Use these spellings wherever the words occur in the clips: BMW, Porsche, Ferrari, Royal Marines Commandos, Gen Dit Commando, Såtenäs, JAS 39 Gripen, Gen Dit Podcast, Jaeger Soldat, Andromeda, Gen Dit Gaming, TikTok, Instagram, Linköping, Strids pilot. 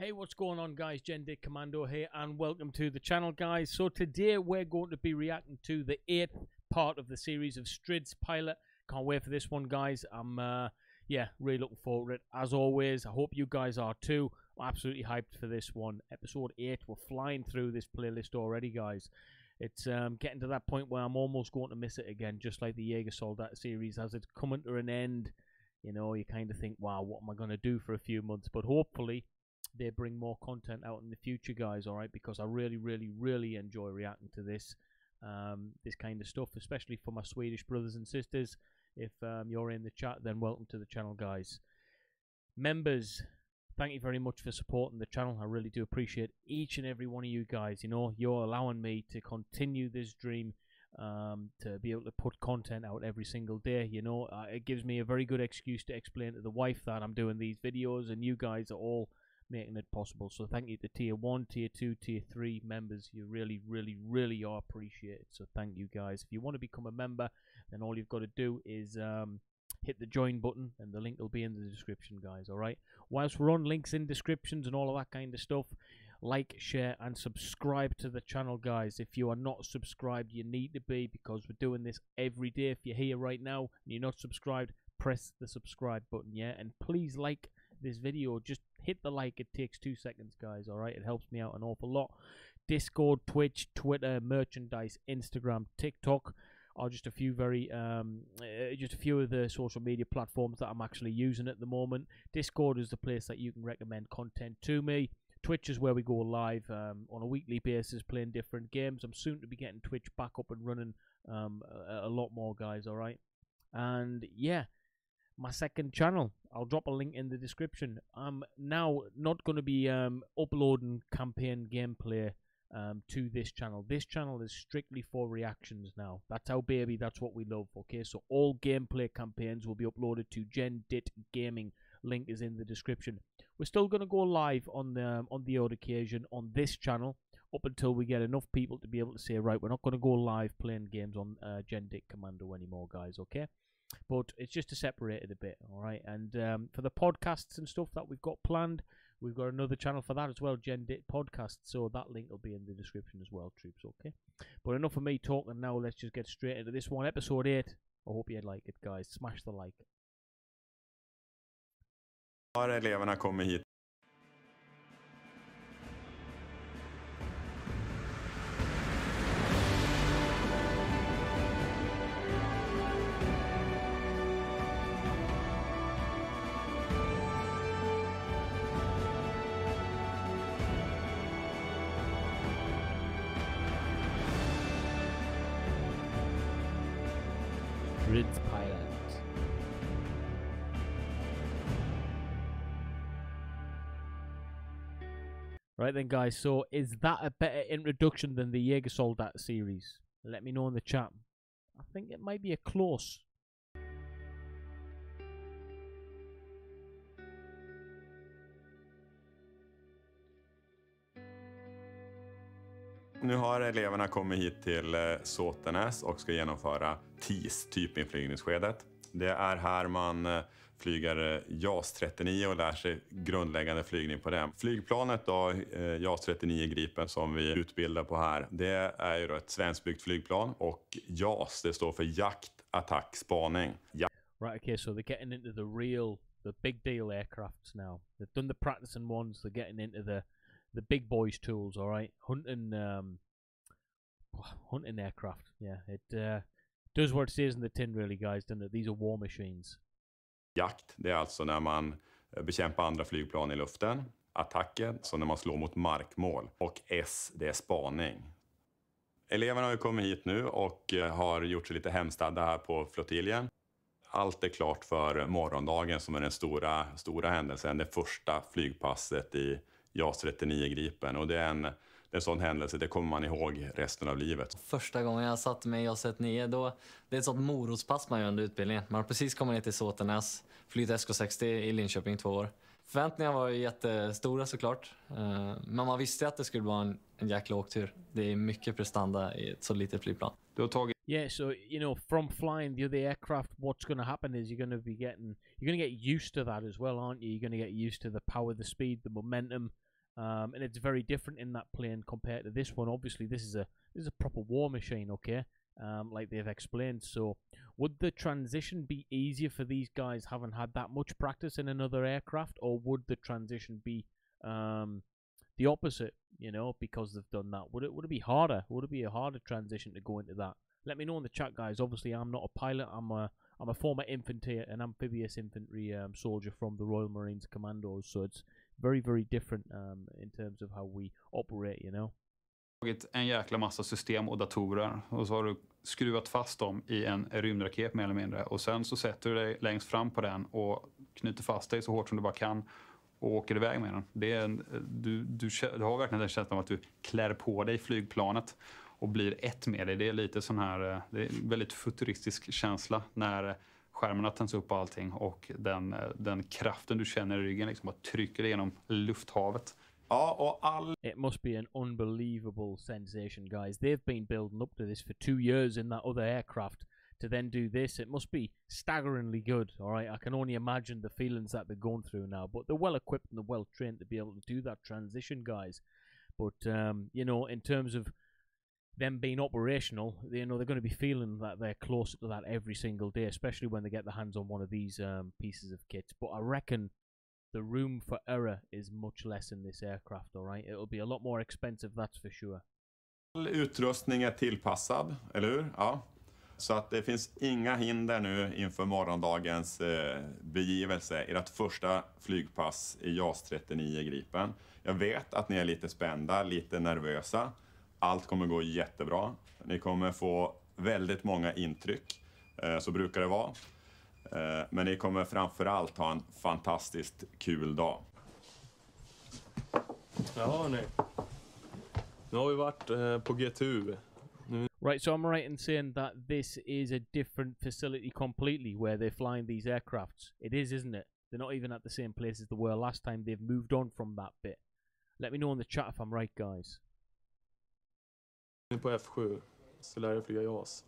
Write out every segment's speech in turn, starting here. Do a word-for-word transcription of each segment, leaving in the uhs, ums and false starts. Hey, what's going on, guys? Gen Dit Commando here, and welcome to the channel, guys. So today we're going to be reacting to the eighth part of the series of Strids Pilot. Can't wait for this one, guys. I'm uh yeah, really looking forward to it. As always, I hope you guys are too. I'm absolutely hyped for this one. Episode eight, we're flying through this playlist already, guys. It's um getting to that point where I'm almost going to miss it again, just like the Jaeger Soldat series. As it's coming to an end, you know, you kind of think, wow, what am I going to do for a few months? But hopefully they bring more content out in the future, guys, all right? Because I really, really, really enjoy reacting to this um, this kind of stuff, especially for my Swedish brothers and sisters. If um, you're in the chat, then welcome to the channel, guys. Members, thank you very much for supporting the channel. I really do appreciate each and every one of you guys. You know, you're allowing me to continue this dream, um, to be able to put content out every single day. You know, uh, it gives me a very good excuse to explain to the wife that I'm doing these videos, and you guys are all making it possible. So thank you to tier one, tier two, tier three members. You really, really, really are appreciated. So thank you, guys. If you want to become a member, then all you've got to do is um hit the join button, and the link will be in the description, guys, all right? Whilst we're on links in descriptions and all of that kind of stuff, like, share and subscribe to the channel, guys. If you are not subscribed, you need to be, because we're doing this every day. If you're here right now and you're not subscribed, press the subscribe button, yeah? And please like this video. Just hit the like. It takes two seconds, guys, all right? It helps me out an awful lot. Discord, Twitch, Twitter, merchandise, Instagram, TikTok are just a few very um uh, just a few of the social media platforms that I'm actually using at the moment. Discord is the place that you can recommend content to me. Twitch is where we go live um, on a weekly basis, playing different games. I'm soon to be getting Twitch back up and running um a, a lot more, guys, all right? And yeah, my second channel, I'll drop a link in the description. I'm now not going to be um, uploading campaign gameplay um, to this channel. This channel is strictly for reactions now. That's our baby. That's what we love, okay? So all gameplay campaigns will be uploaded to Gen Dit Gaming. Link is in the description. We're still going to go live on the, on the odd occasion on this channel, up until we get enough people to be able to say, right, we're not going to go live playing games on uh, Gen Dit Commando anymore, guys, okay? But it's just to separate it a bit, all right? And um, for the podcasts and stuff that we've got planned, we've got another channel for that as well, Gen Dit Podcast. So that link will be in the description as well, troops, okay? But enough of me talking now. Let's just get straight into this one, episode eight. I hope you like it, guys. Smash the like. Har eleverna kommit hit? Strids pilot. Right then, guys, so is that a better introduction than the Jaeger Soldat series? Let me know in the chat. I think it might be a close. Nu har eleverna kommit hit till Såtenäs och ska genomföra T I S, typinflygningsskedet. Det är här man flyger JAS trettionio och lär sig grundläggande flygning på det. Flygplanet då, JAS trettionio Gripen, som vi utbildar på här, det är ju då ett svenskbyggt flygplan, och JAS, det står för jakt, attack, spaning. Ja right, okay, so they're getting into the real, the big deal aircrafts now. They've done the practicing ones, they're getting into the the big boys tools, all right? Hunting um hunting aircraft, yeah. It uh, does what it says in the tin, really, guys, doesn't it? These are war machines. Jakt, det är alltså när man bekämpar andra flygplan i luften. Attacken, så när man slår mot markmål. Och S, det är spaning. Eleverna har ju kommit hit nu och har gjort sig lite hemstadda här på flottiljen. Allt är klart för morgondagen, som är den stora, stora händelsen. Det första flygpasset i JAS trettionio Gripen, och det är en, en sån händelse, det kommer man ihåg resten av livet. Första gången jag satt med JAS trettionio, då, det är ett sånt morotspass man gör under utbildningen. Man har precis kommit ner till Såtenäs, flytt S K sextio i Linköping två år. Förväntningarna var ju jättestora, såklart, men man visste att det skulle vara en, en jäkla åktur. Det är mycket prestanda i ett så litet flygplan. Du har tagit... Yeah, so, you know, from flying the other aircraft, what's going to happen is you're going to be getting, you're going to get used to that as well, aren't you? You're going to get used to the power, the speed, the momentum, Um, and it's very different in that plane compared to this one. Obviously, this is a this is a proper war machine, okay? Um, like they've explained. So, would the transition be easier for these guys having had that much practice in another aircraft, or would the transition be um, the opposite? You know, because they've done that. Would it would it be harder? Would it be a harder transition to go into that? Let me know in the chat, guys. Obviously, I'm not a pilot. I'm a I'm a former infantry, an amphibious infantry um, soldier from the Royal Marines Commandos. So it's very, very different um, in terms of how we operate, you know. En jäkla massa system och datorer, och så har du skruvat fast dem i en rymdraket mer eller mindre, och sen så sätter du dig längst fram på den och knyter fast dig så hårt som du bara kan och åker iväg med den. Det är en, du, du, du har verkligen den känslan av att du klär på dig flygplanet och blir ett med dig. Det är lite sån här, det är en väldigt futuristisk känsla när skärmarna tänds upp och allting, och den, den kraften du känner i ryggen liksom bara trycker igenom lufthavet. Ja, och all... It must be an unbelievable sensation, guys. They've been building up to this for two years in that other aircraft. To then do this, it must be staggeringly good, all right? I can only imagine the feelings that they're going through now, but they're well-equipped and they're well-trained to be able to do that transition, guys. But, um, you know, in terms of them being operational, you know, they're going to be feeling that they're closer to that every single day, especially when they get their hands on one of these um, pieces of kit. But I reckon the room for error is much less in this aircraft, all right? It'll be a lot more expensive, that's for sure. All utrustning är tillpassad, eller hur? Ja. Så att det finns inga hinder nu inför morgondagens eh, begivelse i ert första flygpass i JAS trettionio Gripen. Jag vet att ni är lite spända, lite nervösa. Allt kommer gå jättebra. Ni kommer få väldigt många intryck, så brukar det vara. Men ni kommer framförallt ha en fantastiskt kul dag. Ja, nej. Nu har vi varit eh, på G T U. Nu... Right, so I'm right in saying that this is a different facility completely where they're flying these aircrafts. It is, isn't it? They're not even at the same place as they were last time. They've moved on from that bit. Let me know in the chat if I'm right, guys. Nu på F sju så lär jag flyga JAS.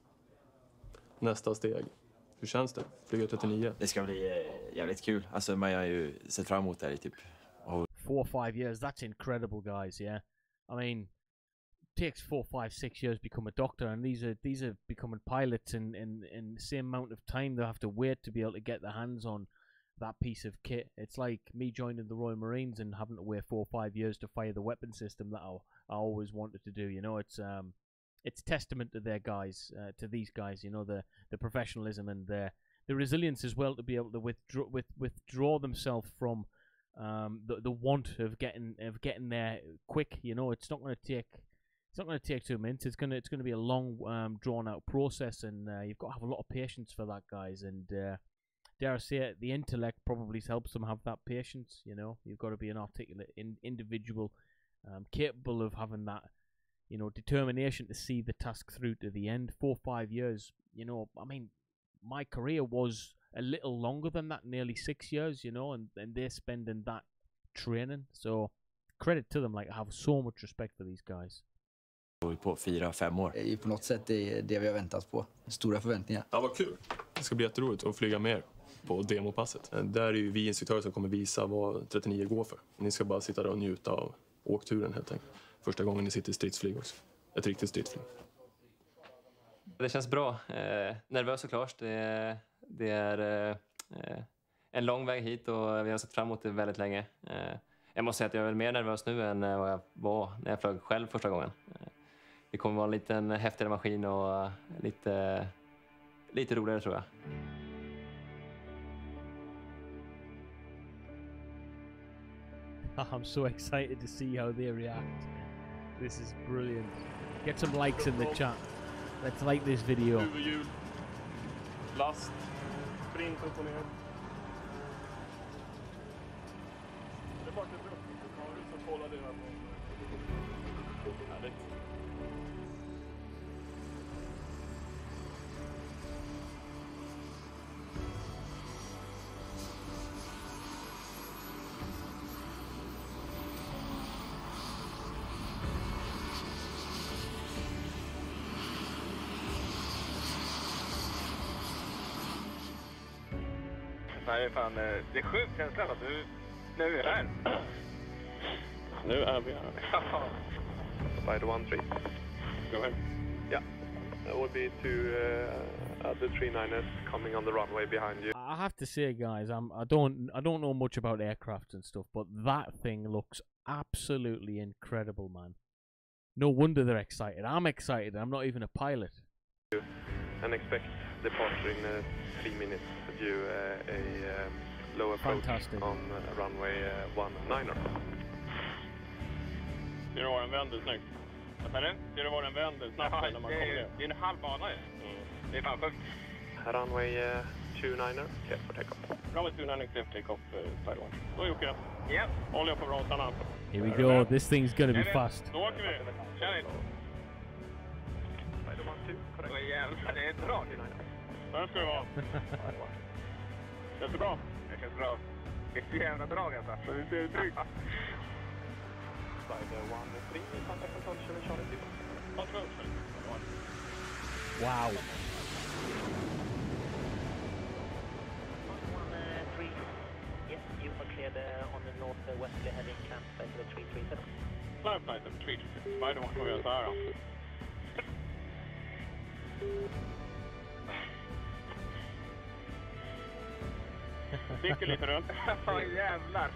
Nästa steg. Hur känns det? Flyga trettionio. Det ska bli jävligt kul. Alltså man har ju sett fram emot det här i typ four, five years. That's incredible, guys. Yeah, I mean, it takes four, five, six years to become a doctor, and these are these are becoming pilots in in in the same amount of time they have to wait to be able to get their hands on that piece of kit. It's like me joining the Royal Marines and having to wait four or five years to fire the weapon system that I, I always wanted to do. You know, it's um, it's testament to their guys, uh, to these guys. You know, the the professionalism and their the resilience as well to be able to withdraw with withdraw themselves from um the the want of getting of getting there quick. You know, it's not going to take it's not going to take two minutes. It's gonna it's gonna be a long um, drawn out process, and uh, you've got to have a lot of patience for that, guys. And uh, dare I say it, the intellect probably helps them have that patience, you know. You've got to be an articulate in, individual, um, capable of having that, you know, determination to see the task through to the end. Four or five years, you know, I mean, my career was a little longer than that, nearly six years, you know, and, and they're spending that training. So, credit to them, like, I have so much respect for these guys. Vi är på fyra, fem år. Det är på något sätt det, det vi har väntat på. Stora förväntningar. Ja, vad kul. Det ska bli jätteroligt att flyga mer på demopasset. Där är ju vi instruktörer som kommer visa vad trettionio går för. Ni ska bara sitta där och njuta av åkturen helt enkelt. Första gången ni sitter i stridsflyg också. Ett riktigt stridsflyg. Det känns bra. Eh, nervös såklart. Det, det är eh, en lång väg hit och vi har sett fram emot det väldigt länge. Eh, jag måste säga att jag är väl mer nervös nu än vad jag var när jag flög själv första gången. Det kommer vara en liten häftigare maskin och lite, lite roligare tror jag. I'm so excited to see how they react. This is brilliant. Get some likes in the chat. Let's like this video. Huvudhjul, last, sprint upp och ner. Det är bara ett droppningskameror som kollar det här på. Härligt. Nej, fan, det är sjukt känslan att du nu är här. nu är vi här. By the one three. Go ahead. Yeah, that would be two uh, uh, the three nines coming on the runway behind you. I have to say, guys, I'm I don't I don't know much about aircraft and stuff, but that thing looks absolutely incredible, man. No wonder they're excited. I'm excited. I'm not even a pilot. And expect departure in uh, three minutes due uh, a um, low approach. Fantastic. On uh, runway uh, one niner. Det är var den vänder snyggt. Vad säger du? Det var den vänder snabbt när man kommer ner. Det är en halv bana. Det är fan sjukt. Runway uh, two niner, clear for takeoff. Runway two niner, clear for takeoff, side one. Då Jocke. Ja. Olja på bromsarna. Here we go, this thing's gonna be fast. Då åker vi. Kör in. Side one two, correct. Åh jävlar, det är bra. Där ska vi vara. Känns det bra? Det känns bra. Det är så jävla drag alltså. Det är tryggt. Wow. one three, yes, you are cleared on the northwesterly heading camp by the three three seven. Clarify them, three three seven, I don't want to go as far off. Sticker lite runt. Åh jävlar.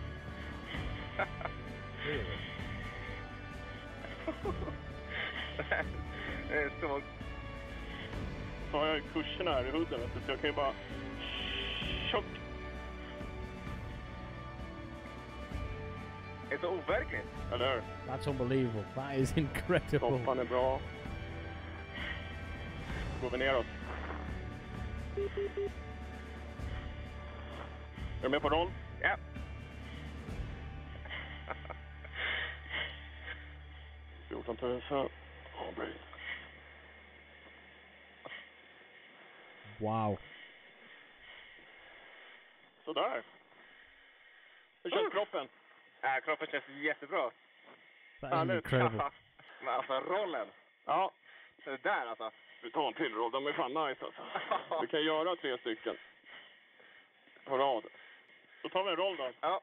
Det är stort. Så har jag kursen här i huden, så jag kan ju bara... Tjock! Det är så overkligt. Eller hur? That's unbelievable. That is incredible. Toppan är bra. Går vi neråt. Är du med på roll? Ja. Yeah. fourteen thousand. Wow. Så där. Hur känns kroppen? Ja, kroppen känns jättebra. Härligt. Men alltså rollen. Ja. Det där alltså. Du tar en till roll. De är fan nice alltså. Du kan göra tre stycken. På rad. Då tar vi en roll då. Ja.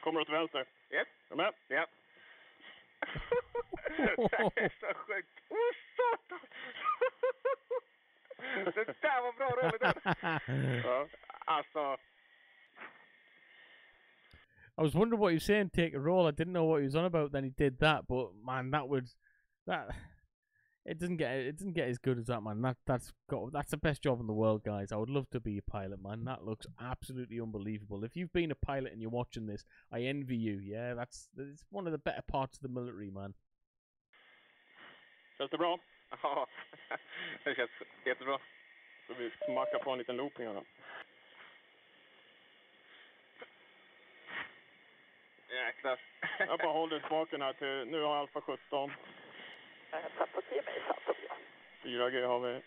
Kommer åt vänster. Japp. Kom med. Japp. Det är så sjukt. Åh, oh, satan! Det där var bra roligt. Ja. Alltså. I was wondering what he was saying, take a roll. I didn't know what he was on about. Then he did that, but man, that was that. It didn't get it didn't get as good as that, man. That that's got that's the best job in the world, guys. I would love to be a pilot, man. That looks absolutely unbelievable. If you've been a pilot and you're watching this, I envy you. Yeah, that's it's one of the better parts of the military, man. Känns det bra? Ja, det känns jättebra. Då vi smakar på en liten looping här då. Jäklar. Jag bara håller spaken här till, nu har Alfa sjutton. Satt på tre mig, satt på tre. fyra G har vi,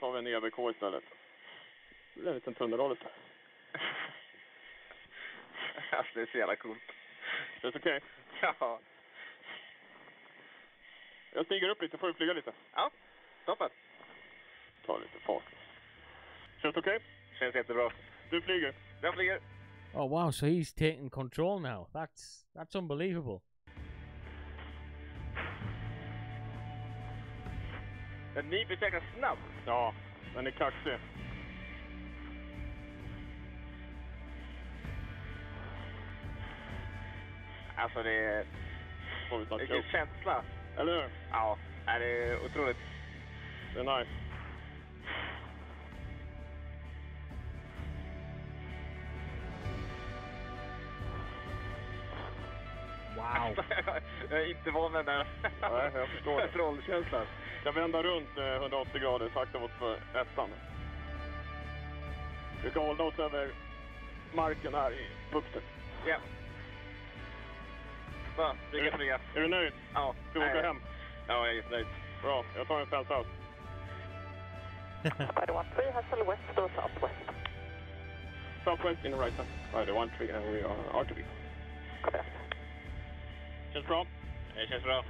tar vi en E V K istället. Det blir en liten tunnelhållet här. Alltså det är så jävla coolt. Det är okej. Ja. Jag stiger upp lite, får du flyga lite? Ja, toppen. Ta lite fart. Känns okej? Okay? Känns jättebra. Du flyger. Jag flyger. Oh wow, so he's taking control now. That's, that's unbelievable. Den är betäckad snabb. Ja, den är kaxig. Alltså det är... Vilken känsla. Eller hur? Ja, det är otroligt. Det är nice. Wow. Jag är inte van med den där. Nej, jag förstår det. Trollkänslan. Jag vänder runt one hundred eighty grader, sakta mot för ettan. Vi kan hålla oss över marken här i bukten. Ja. Yeah. Va, vilka fria. Är du nöjd? Ja. Ska vi åka hem? Ja, jag är just nöjd. Bra, jag tar en fältsaus. By the one three, Hassel West or Southwest? Southwest in the right hand. By the one three, and we are R two B. Correct. Känns bra? Det känns bra.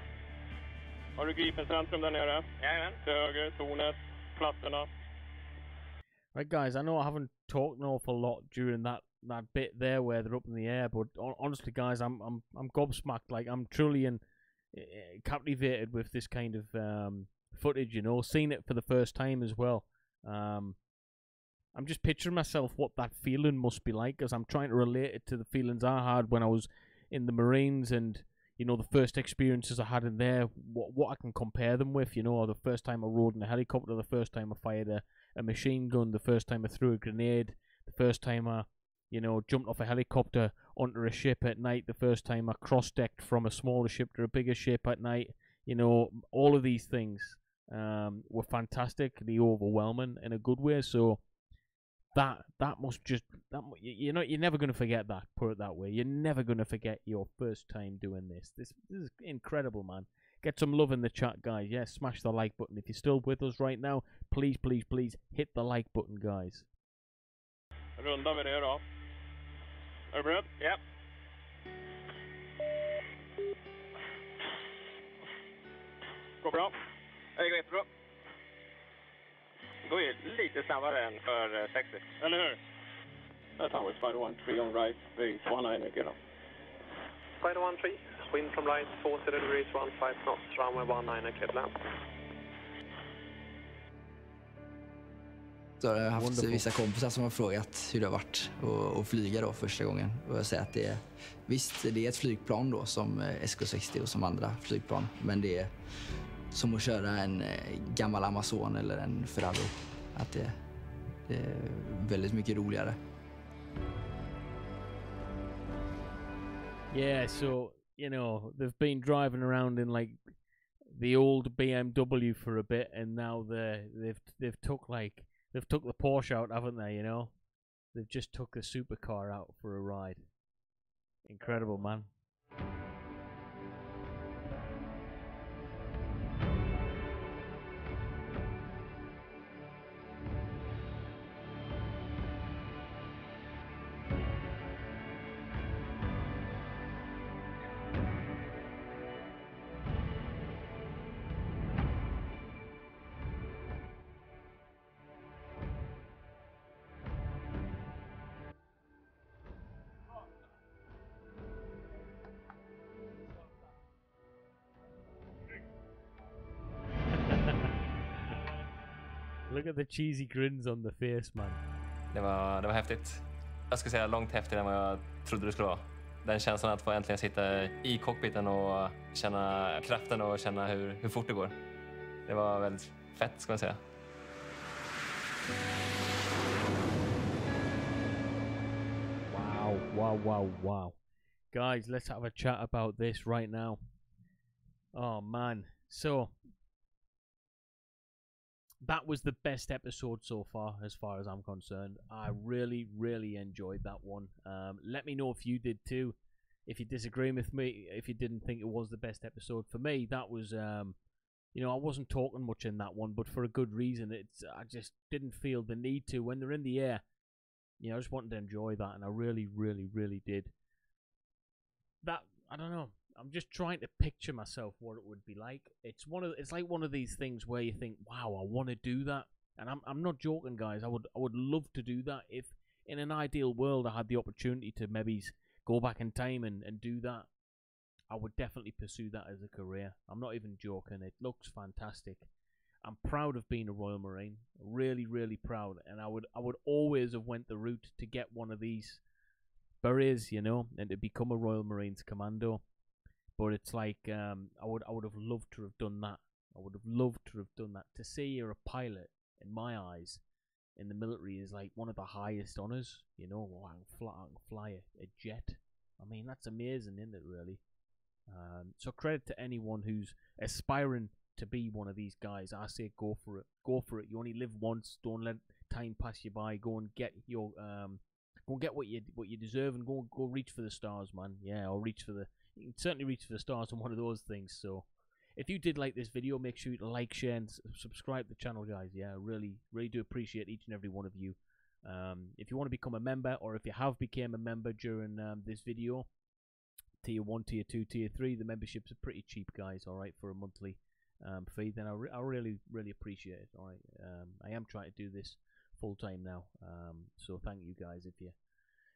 Har du Gripen centrum där nere? Jajamän. Till höger, tornet, plattorna. Right guys, I know I haven't talked an awful lot during that that bit there where they're up in the air. But honestly, guys, I'm I'm I'm gobsmacked. Like, I'm truly in, uh, captivated with this kind of um, footage. You know, seeing it for the first time as well. Um, I'm just picturing myself what that feeling must be like, because I'm trying to relate it to the feelings I had when I was in the Marines, and you know, the first experiences I had in there, what what I can compare them with, you know, or the first time I rode in a helicopter, the first time I fired a, a machine gun, the first time I threw a grenade, the first time I, you know, jumped off a helicopter onto a ship at night, the first time I cross-decked from a smaller ship to a bigger ship at night, you know, all of these things um, were fantastic, the overwhelming in a good way, so that that must just, that you know, you're never going to forget that, put it that way. You're never going to forget your first time doing this. This this is incredible, man. Get some love in the chat, guys. Yeah, smash the like button. If you're still with us right now, please, please, please hit the like button, guys. Runda med det då. Är du beredd? Ja. Går bra. Det går jättebra. Går ju lite snabbare än för sextio. Eller hur? That's how it's five one three on right, base one nine again. five one three, wind from right, forty degrees, fifteen knots, runway one nine again. Så har jag haft Wonderful. vissa kompisar som har frågat hur det har varit att, att flyga då första gången. Och jag säger att det är, visst, det är ett flygplan då som S K sextio och som andra flygplan, men det är som att köra en gammal Amazon eller en Ferrari. Att det, det är väldigt mycket roligare. Yeah, so, you know, they've been driving around in like the old B M W for a bit, and now they're, they've they've took like they've took the Porsche out, haven't they, you know? They've just took the supercar out for a ride. Incredible, man. Look at the cheesy grins on the face, man. Det var, det var häftigt. Jag skulle säga långt häftigare än vad jag trodde det skulle vara. Den känslan att få äntligen sitta i cockpiten och känna kraften och känna hur, hur fort det går. Det var väldigt fett, ska man säga. Wow, wow, wow, wow. Guys, let's have a chat about this right now. Oh, man. So... that was the best episode so far, as far as I'm concerned. I really, really enjoyed that one. Um, let me know if you did too. If you disagree with me, if you didn't think it was the best episode. For me, that was, um, you know, I wasn't talking much in that one, but for a good reason. It's I just didn't feel the need to. When they're in the air, you know, I just wanted to enjoy that, and I really, really, really did. That, I don't know. I'm just trying to picture myself what it would be like. It's one of it's like one of these things where you think, "Wow, I want to do that," and I'm I'm not joking, guys. I would I would love to do that if, in an ideal world, I had the opportunity to maybe go back in time and and do that. I would definitely pursue that as a career. I'm not even joking. It looks fantastic. I'm proud of being a Royal Marine. Really, really proud. And I would I would always have went the route to get one of these berets, you know, and to become a Royal Marines Commando. But it's like um, I would I would have loved to have done that. I would have loved to have done that. To say you're a pilot, in my eyes, in the military is like one of the highest honours. You know, I can fly, I can fly a, a jet. I mean, that's amazing, isn't it, really? Um, so credit to anyone who's aspiring to be one of these guys. I say go for it. Go for it. You only live once. Don't let time pass you by. Go and get your um, go and get what you what you deserve, and go go reach for the stars, man. Yeah, or reach for the. You can certainly reach for the stars on one of those things. So if you did like this video, make sure you like, share, and subscribe to the channel, guys. Yeah, I really, really do appreciate each and every one of you. Um, if you want to become a member, or if you have become a member during um, this video, tier one, tier two, tier three, the memberships are pretty cheap, guys, all right, for a monthly um, fee, then I, re I really, really appreciate it, all right. Um, I am trying to do this full-time now, um, so thank you, guys, if you...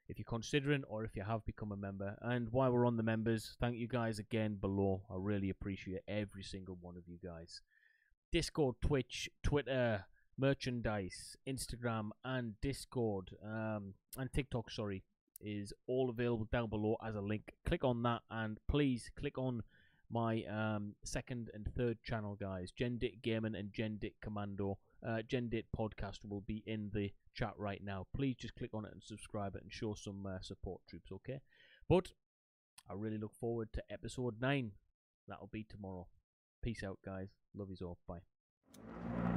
if you're considering or if you have become a member. And while we're on the members, thank you guys again below. I really appreciate every single one of you guys. Discord, Twitch, Twitter, merchandise, Instagram and Discord um, and TikTok, sorry, is all available down below as a link. Click on that, and please click on my um, second and third channel, guys. Gen Dit Gaming and Gen Dit Commando. Uh, Gen Dit Podcast will be in the chat right now. Please just click on it and subscribe it and show some uh, support, troops, okay? But I really look forward to episode nine. That'll be tomorrow. Peace out, guys. Love yous all. Bye.